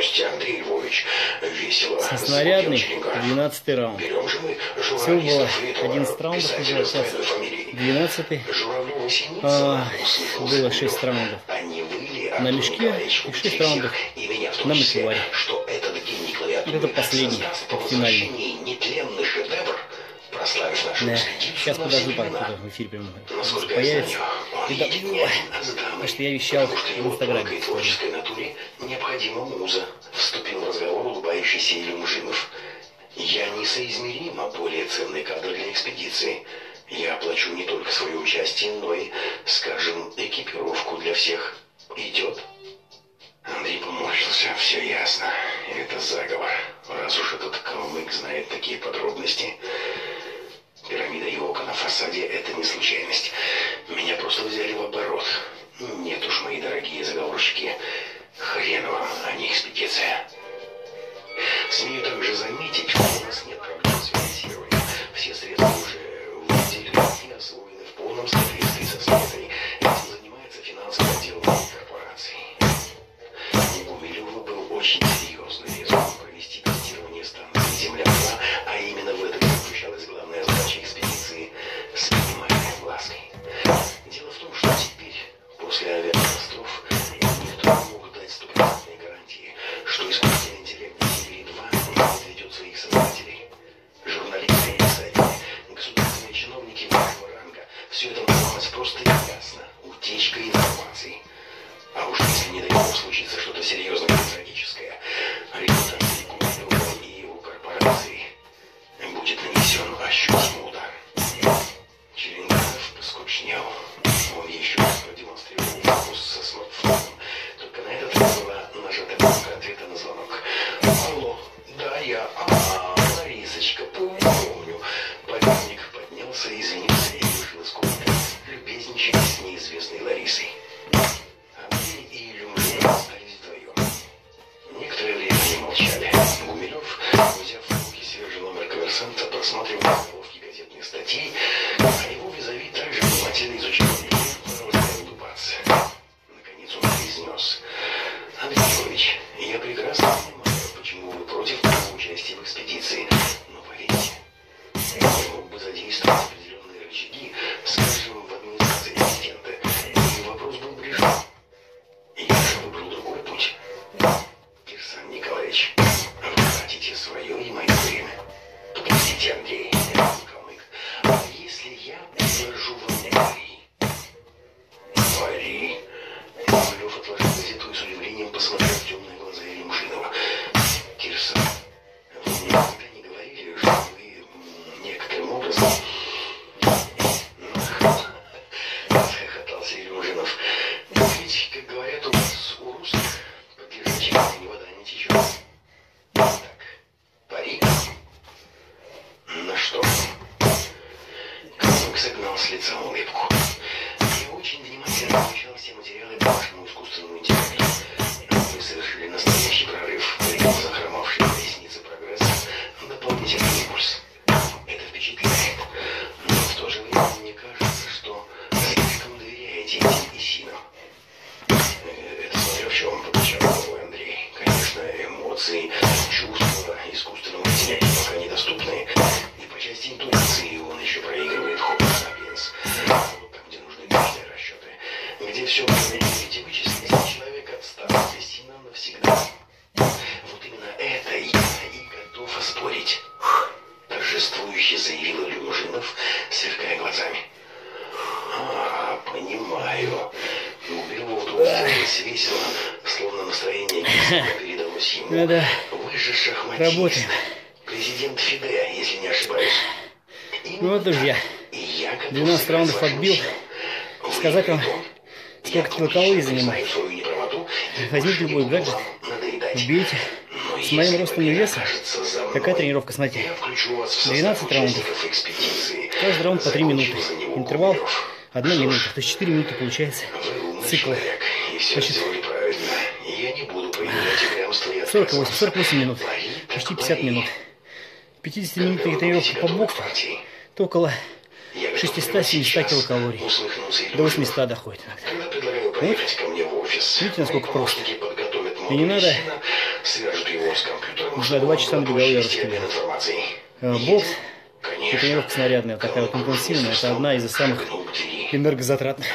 Костя, Андрей Львович. Весело. Со снарядной 12-й раунд. Всего было 11 раундов, уже сейчас 12-й. Было 6 раундов на мешке и 6 раундов на макеваре. Это последний, финальный. Да. Сейчас подожду, пока в эфире прямо появится. Потому что я вещал в Инстаграме. Творческой натуре необходима муза. Вступил в разговор улыбающийся Илюмжинов. Я несоизмеримо более ценный кадр для экспедиции. Я оплачу не только свое участие, но и, скажем, экипировку для всех. Идет? Андрей поморщился. Все ясно. Это заговор. Раз уж этот калмык знает такие подробности... Пирамида и око на фасаде – это не случайность. Меня просто взяли в оборот. Нет уж, мои дорогие заговорщики. Хрен вам, а не экспедиция. Смею также заметить, что у нас нет проблем с финансированием. Все средства уже выделены и освоены в полном соответствии со сметой. Этим занимается финансовый отдел моей корпорации. У Гумилева был очень серьезный резон провести тестирование станции Земля-2, а именно в этом заключалась главная задача экспедиции с минимальной лаской. Дело в том, что теперь, после авиакатастроф, никто не мог дать стопроцентные гарантии, что искусственный интеллект Земли-2 не подведет своих создателей. Журналисты и писатели, государственные чиновники высшего ранга, все это называлось просто ясно – утечка информации. А уж если не дай бог случится что-то серьезное и трагическое, репутация Гумилева и его корпорации будет нанесен ощутимый удар. Черенков поскучнел. Он еще раз продемонстрировал фокус со смартфоном. Только на этот раз была нажата кнопка ответа на звонок. Алло, да, я. Ларисочка, помню. Полковник поднялся, извинился и вышел из комнаты, любезничая с неизвестной Ларисой. Андрей и Илюмжин остались вдвоем. Некоторое время они молчали. Гумилев, взяв в руки свежий номер «Коммерсанта», просматривал заголовки газетных статей, а его визави также внимательно изучал и продолжал улыбаться. Наконец он произнес: Андрей Львович, я прекрасно понимаю, почему вы против моего участия в экспедиции, но поверьте, я мог бы задействовать определенные рычаги, скажем, в администрации президента, и вопрос был бы решен. Я же выбрал другой путь. Кирсан Николаевич, вы хотите свое и мое время. Подпустите, Андрей, калмык. А если я предложу вам пари? Пари? Гумилев отложил газету и с удивлением посмотрел в темные глаза Илюмжинова. Кирсан, вы мне никогда не говорили, что вы некоторым образом... Расхохотался Илюмжинов. Ведь, как говорят у нас, у русских, под лежачей ни вода не течет. Так, пари. На что? Калмык согнал с лица улыбку. Я очень внимательно изучал все материалы по вашему искусственному интеллекту. Вы совершили настоящий прорыв, придал захромавшие колесницы прогресса дополнительный импульс. Это впечатляет, но в то же время мне кажется, что слишком доверяете этим ИСИНам. Это смотря в чем покачал головой Андрей. Конечно, эмоции, чувства искусственного интеллекта пока недоступны. И по части интуиции он еще проигрывает Homo sapiens. Вот там, где нужны точные расчеты. Где все можно измерить и вычислить, человек отстал от ИСИНа навсегда. Вот именно это я и готов оспорить. Торжествующе заявил Илюмжинов, сверкая глазами. А, понимаю. Гумилев вдруг сделалось весело, словно настроение Кирсана передалось ему. Надо. Вы же шахматист. Работаем. Президент ФИДЕ, если не ошибаюсь. Именно. Ну вот, друзья, 12 раундов отбил. Сказать вам, сколько килокалорий занимает. Возьмите любой гаджет, убейте. С моим ростом веса, какая тренировка, смотрите, 12 раундов, каждый раунд по 3 минуты, интервал 1 минута, то есть 4 минуты получается цикл, 48 минут, почти 50 минут, 50-минутная тренировка по боксу, то около 600-700 килокалорий, до 800 доходит иногда. Вот, видите, насколько просто, и не надо... свяжут его с компьютером. Уже 2 часа набегал я распределил. Бокс, тренировка снарядная, такая вот интенсивная, это одна из самых энергозатратных.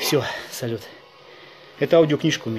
Все, салют. Это аудиокнижка у меня.